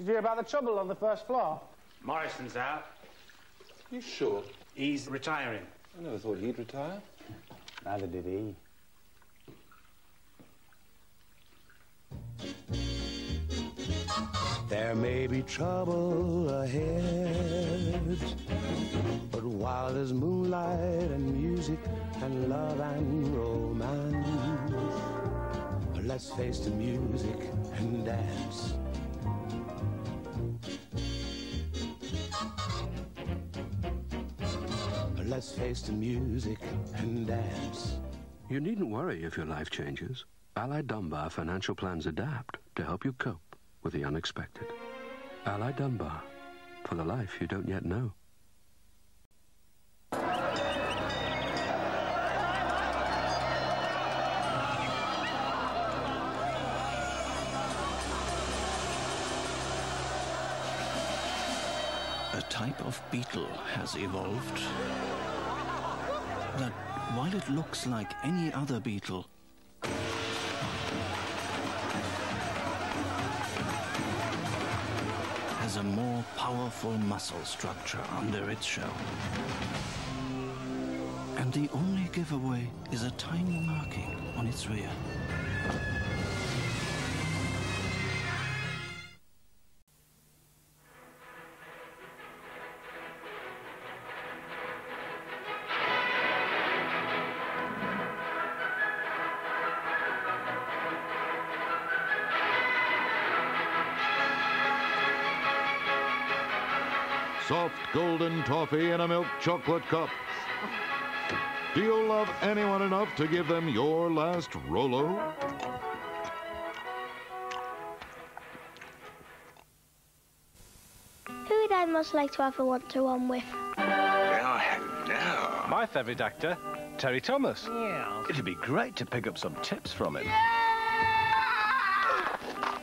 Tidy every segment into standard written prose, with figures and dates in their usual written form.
Did you hear about the trouble on the first floor? Morrison's out. You sure? He's retiring. I never thought he'd retire. Neither did he. There may be trouble ahead, but while there's moonlight and music and love and romance, let's face the music and dance. Let's face the music and dance. You needn't worry if your life changes. Allied Dunbar financial plans adapt to help you cope with the unexpected. Allied Dunbar, for the life you don't yet know. A type of beetle has evolved that, while it looks like any other beetle, has a more powerful muscle structure under its shell. And the only giveaway is a tiny marking on its rear. Soft golden toffee in a milk chocolate cup. Do you love anyone enough to give them your last Rolo? Who would I most like to have a one-to-one with? Oh, no. My favourite actor, Terry Thomas. Yeah. It'd be great to pick up some tips from him. Yeah!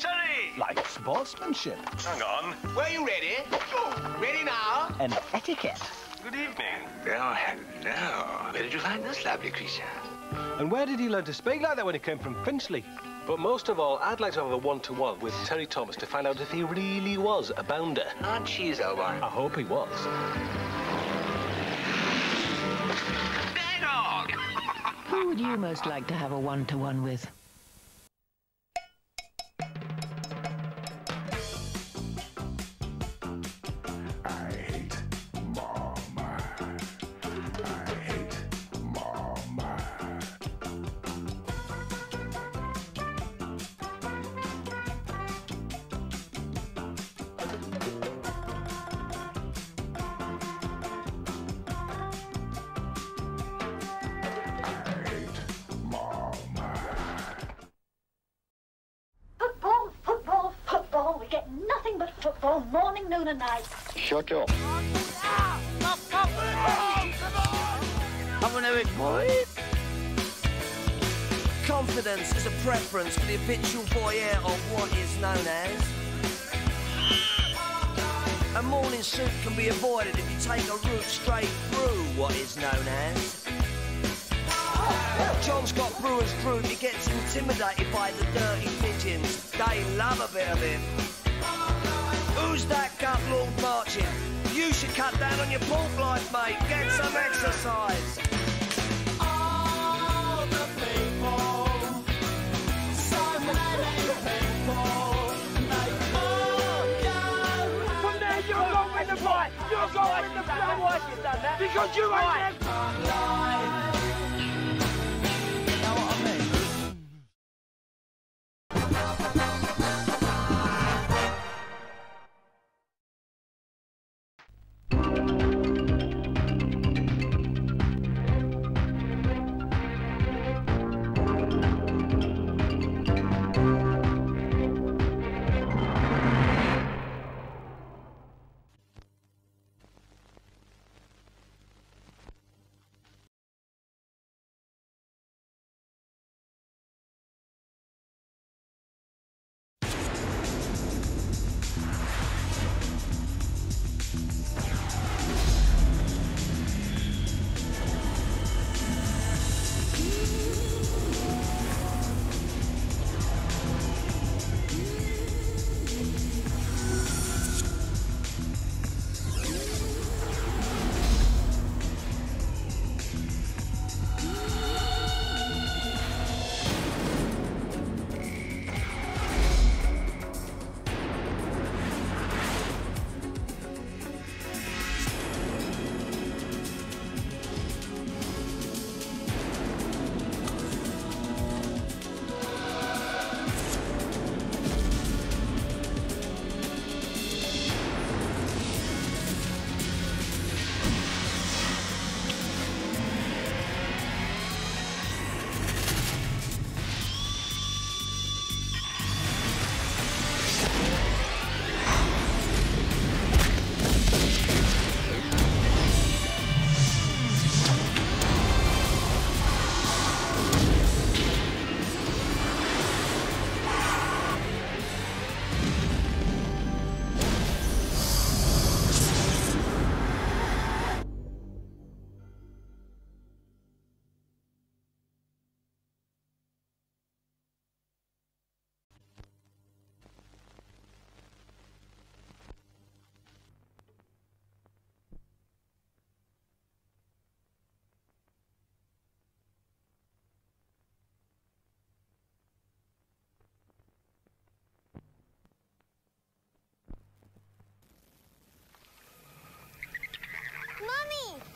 Terry! Like sportsmanship. Hang on. Were you ready? Ready now? And etiquette. Good evening. Oh, hello. Where did you find this lovely creature? And where did he learn to speak like that when he came from Finchley? But most of all, I'd like to have a one-to-one with Terry Thomas to find out if he really was a bounder. Aren't she his old one? I hope he was. Who would you most like to have a one-to-one with? Morning, noon, and night. Shut up. I'm an Eric boy. Confidence is a preference for the habitual voyeur of what is known as. A morning suit can be avoided if you take a route straight through what is known as. John Scott Brewer's group, he gets intimidated by the dirty pigeons. They love a bit of him. Who's that gut lord marching? You should cut down on your pork life, mate. Get some exercise. All the people, so many people, make more. From there, you're going with the right. You're going with the blood. Why have you done that? Because you ain't.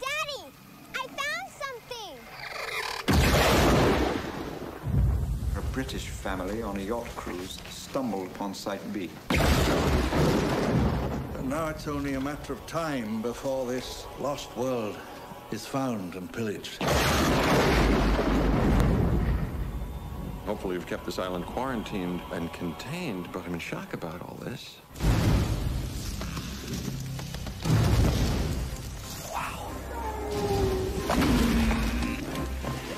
Daddy! I found something! A British family on a yacht cruise stumbled on Site B. And now it's only a matter of time before this lost world is found and pillaged. Hopefully we've kept this island quarantined and contained, but I'm in shock about all this. Wow.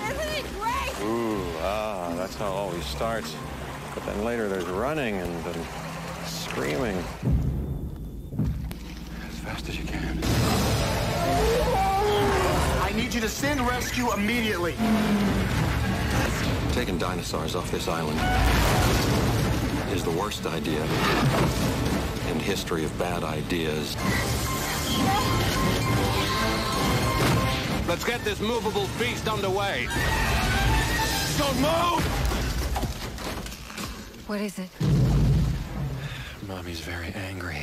Isn't it great? Ooh, ah, that's how it always starts. But then later there's running and screaming. As fast as you can. I need you to send rescue immediately. Taking dinosaurs off this island is the worst idea in the history of bad ideas. Let's get this movable feast underway. Don't move! What is it? Mommy's very angry.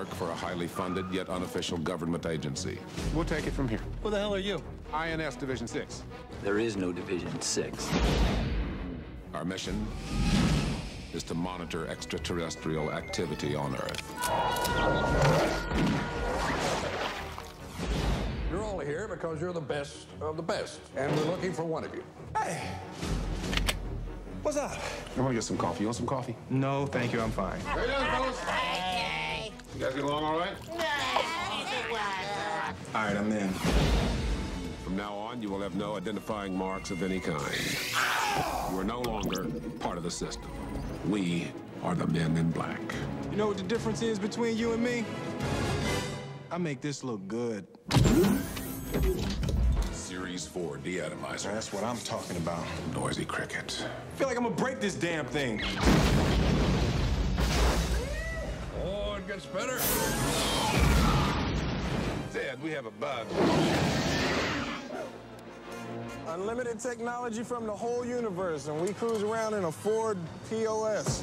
Work for a highly funded yet unofficial government agency. We'll take it from here. Who the hell are you? INS Division 6. There is no Division 6. Our mission is to monitor extraterrestrial activity on Earth. You're all here because you're the best of the best, and we're looking for one of you. Hey! What's up? I want to get some coffee. You want some coffee? No, thank you. I'm fine. There you go, fellas. You guys get along all right? All right, I'm in. From now on, you will have no identifying marks of any kind. You are no longer part of the system. We are the Men in Black. You know what the difference is between you and me? I make this look good. Series 4 de-atomizer. That's what I'm talking about. Noisy cricket. I feel like I'm gonna break this damn thing. Gets better. Dad, we have a bug. Unlimited technology from the whole universe, and we cruise around in a Ford POS.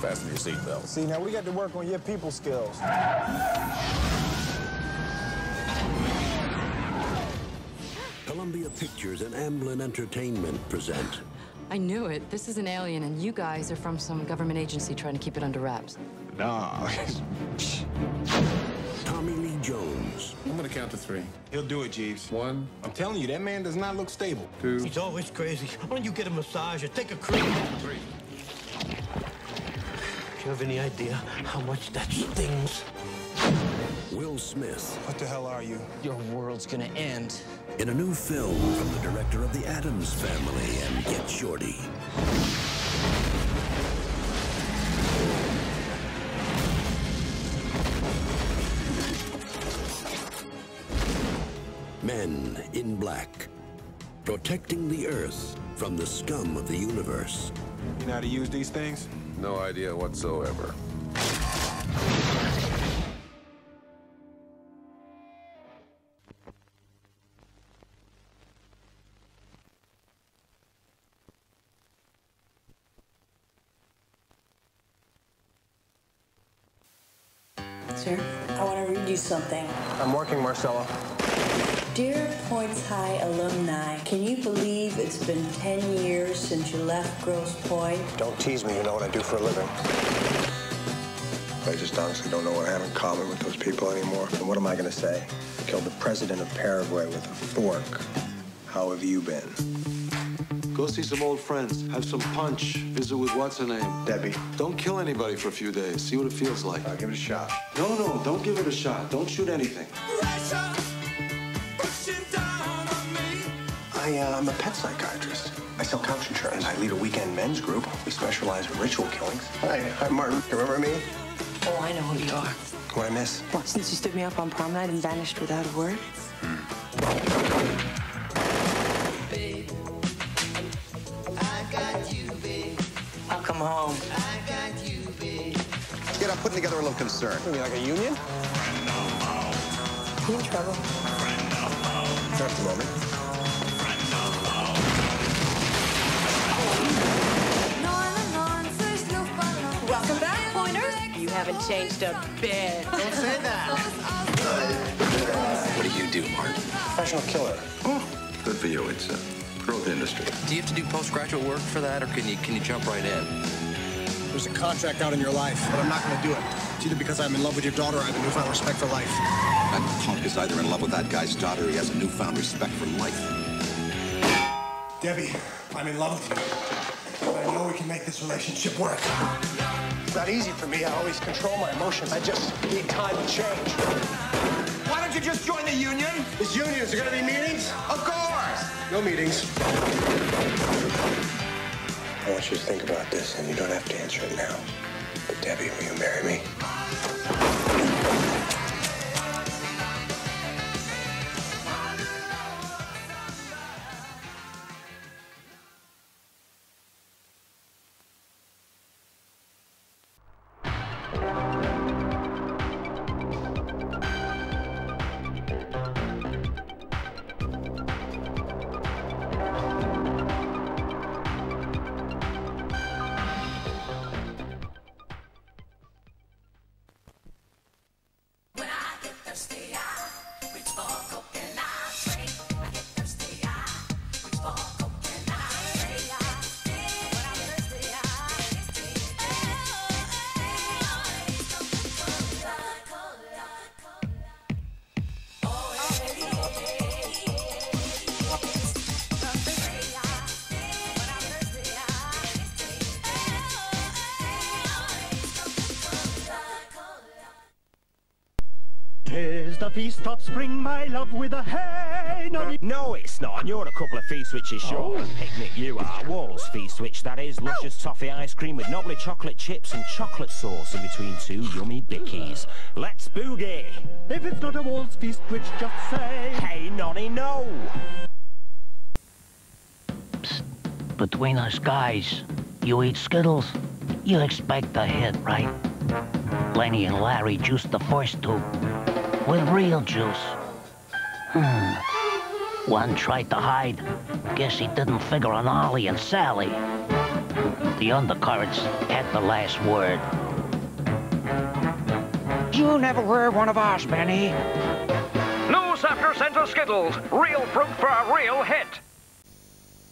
Fasten your seatbelt. See, now we got to work on your people skills. Columbia Pictures and Amblin Entertainment present. I knew it. This is an alien, and you guys are from some government agency trying to keep it under wraps. No. Tommy Lee Jones. I'm gonna count to three. He'll do it, Jeeves. One. I'm telling you, that man does not look stable. Two. He's always crazy. Why don't you get a massage or take a cream? Three. Do you have any idea how much that stings? Will Smith. What the hell are you? Your world's gonna end. In a new film from the director of The Addams Family and Get Shorty. Men in Black. Protecting the Earth from the scum of the universe. You know how to use these things? No idea whatsoever. Sir, I want to read you something. I'm working, Marcella. Dear Points High alumni, can you believe it's been 10 years since you left Gross Point? Don't tease me, you know what I do for a living. I just honestly don't know what I have in common with those people anymore. And what am I going to say? I killed the president of Paraguay with a fork. How have you been? Go see some old friends. Have some punch. Visit with what's-her-name? Debbie. Don't kill anybody for a few days. See what it feels like. I'll give it a shot. No, don't give it a shot. Don't shoot anything. I'm a pet psychiatrist. I sell couch insurance. I lead a weekend men's group. We specialize in ritual killings. Hi, Martin. You remember me? Oh, I know who you are. What'd I miss? Well, since you stood me up on prom night and vanished without a word. Babe, I got you, babe. I'll come home. I got you, babe. Get up, putting together a little concern. You mean like a union? You in trouble? Not at the moment. Welcome back, Pointer. You haven't changed a bit. Don't say that. What do you do, Mark? Professional killer. Oh, good for you. It's a growth industry. Do you have to do postgraduate work for that, or can you jump right in? There's a contract out in your life, but I'm not going to do it. It's either because I'm in love with your daughter or I have a newfound respect for life. That punk is either in love with that guy's daughter or he has a newfound respect for life. Debbie, I'm in love with you. But I know we can make this relationship work. It's not easy for me. I always control my emotions. I just need time to change. Why don't you just join the union? Is unions, are gonna be meetings? Of course! No meetings. I want you to think about this, and you don't have to answer it now. But Debbie, will you marry me? Feast of spring, my love, with a hey. No, it's not. You're a couple of feast witches short. Oh. Picnic you are. Walls Feast Witch, that is. Luscious toffee ice cream with knobbly chocolate chips and chocolate sauce in between two yummy dickies. Let's boogie. If it's not a Walls Feast Witch, just say, hey, nonny, no. Psst. Between us guys, you eat Skittles, you expect a hit, right? Lenny and Larry juiced the first two. With real juice. One tried to hide. Guess he didn't figure on Ollie and Sally. The undercurrents had the last word. You never were one of ours, Benny. No softer scent of Skittles. Real fruit for a real hit.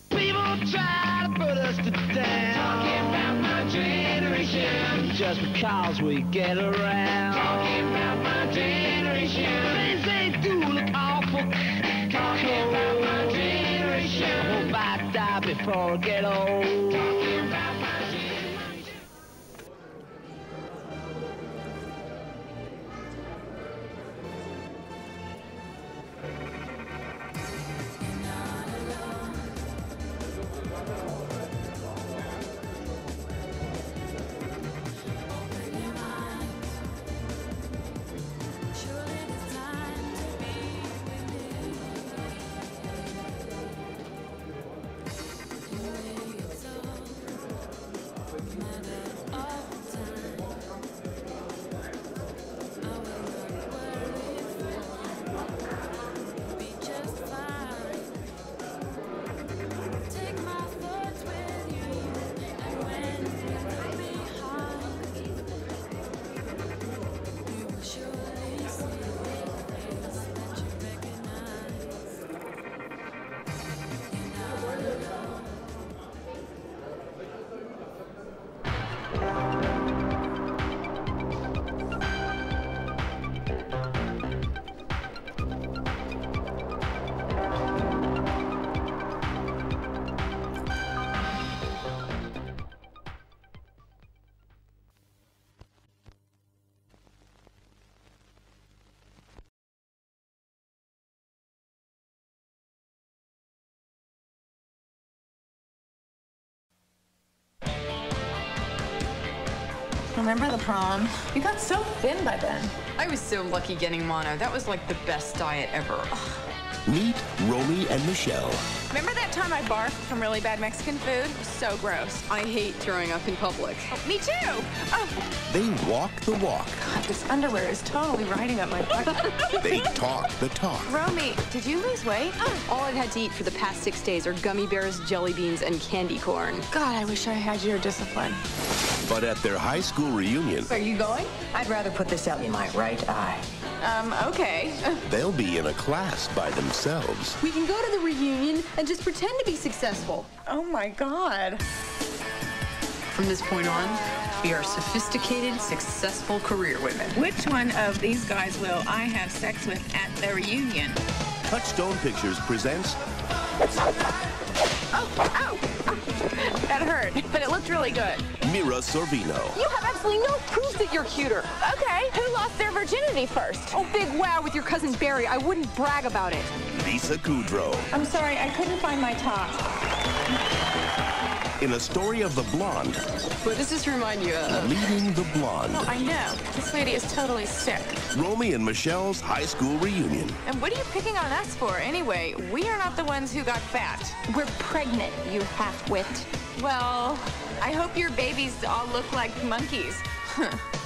People try to put us to down. Talking about my generation. Just because we get around. Talking about my generation. Things they do look awful. Talking about my generation. I hope I die before I get old. Talking about my generation. Remember the prom? You got so thin by then. I was so lucky getting mono. That was like the best diet ever. Ugh. Meet Romy and Michele. Remember that time I barfed from really bad Mexican food? It was so gross. I hate throwing up in public. Oh, me too! Oh. They walk the walk. God, this underwear is totally riding up my butt. They talk the talk. Romy, did you lose weight? Oh. All I've had to eat for the past 6 days are gummy bears, jelly beans, and candy corn. God, I wish I had your discipline. But at their high school reunion... Are you going? I'd rather put this out in my right eye. Okay. They'll be in a class by themselves. We can go to the reunion and just pretend to be successful. Oh, my God. From this point on, we are sophisticated, successful career women. Which one of these guys will I have sex with at their reunion? Touchstone Pictures presents... Oh, that hurt, but it looked really good. Mira Sorvino. You have absolutely no proof that you're cuter. Okay, who lost their virginity first? Oh, big wow with your cousin Barry. I wouldn't brag about it. Lisa Kudrow. I'm sorry, I couldn't find my top. In a story of the blonde. What does this remind you of? Leading the blonde. Oh, I know. This lady is totally sick. Romy and Michelle's high school reunion. And what are you picking on us for, anyway? We are not the ones who got fat. We're pregnant, you half-wit. Well, I hope your babies all look like monkeys. Huh.